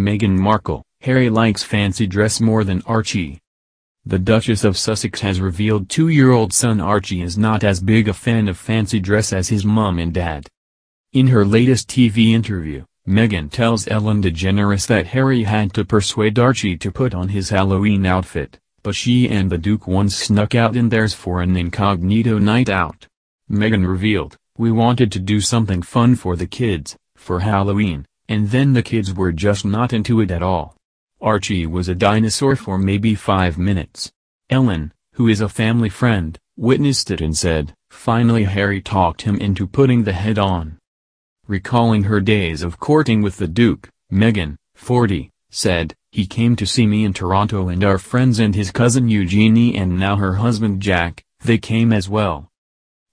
Meghan Markle, Harry likes fancy dress more than Archie. The Duchess of Sussex has revealed two-year-old son Archie is not as big a fan of fancy dress as his mum and dad. In her latest TV interview, Meghan tells Ellen DeGeneres that Harry had to persuade Archie to put on his Halloween outfit, but she and the Duke once snuck out in theirs for an incognito night out. Meghan revealed, "We wanted to do something fun for the kids, for Halloween, and then the kids were just not into it at all. Archie was a dinosaur for maybe 5 minutes." Ellen, who is a family friend, witnessed it and said, "Finally Harry talked him into putting the head on." Recalling her days of courting with the Duke, Meghan, 40, said, "He came to see me in Toronto and our friends and his cousin Eugenie and now her husband Jack, they came as well.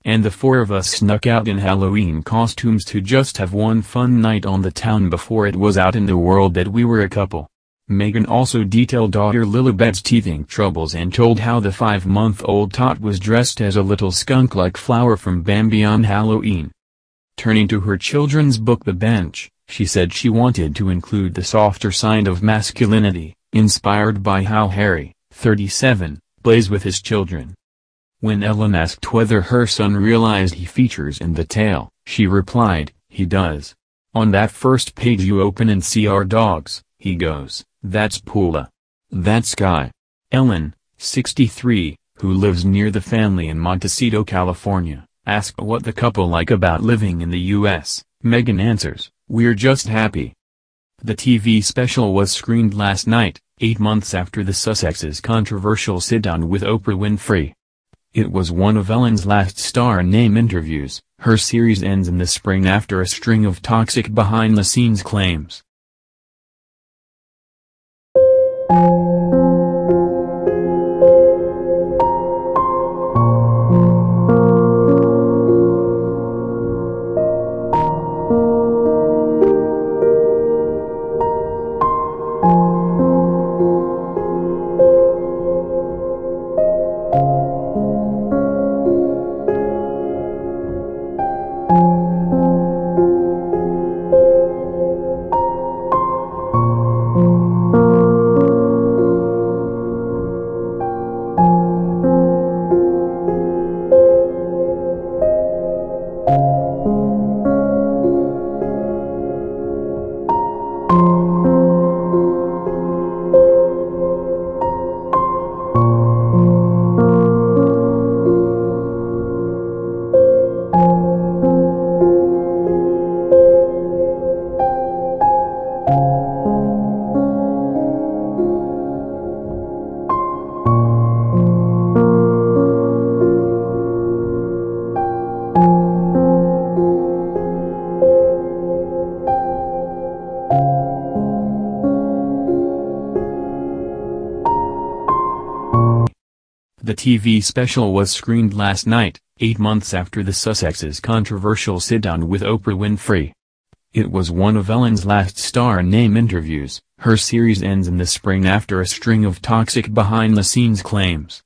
And the four of us snuck out in Halloween costumes to just have one fun night on the town before it was out in the world that we were a couple." Meghan also detailed daughter Lilibet's teething troubles and told how the 5-month-old tot was dressed as a little skunk-like flower from Bambi on Halloween. Turning to her children's book The Bench, she said she wanted to include the softer side of masculinity, inspired by how Harry, 37, plays with his children. When Ellen asked whether her son realized he features in the tale, she replied, "He does. On that first page you open and see our dogs, he goes, 'That's Pula. That's Kai.'" Ellen, 63, who lives near the family in Montecito, California, asked what the couple like about living in the U.S. Meghan answers, "We're just happy." The TV special was screened last night, 8 months after the Sussexes' controversial sit-down with Oprah Winfrey. It was one of Ellen's last Star Name interviews. Her series ends in the spring after a string of toxic behind-the-scenes claims. The TV special was screened last night, 8 months after the Sussexes' controversial sit-down with Oprah Winfrey. It was one of Ellen's last Star Name interviews. Her series ends in the spring after a string of toxic behind-the-scenes claims.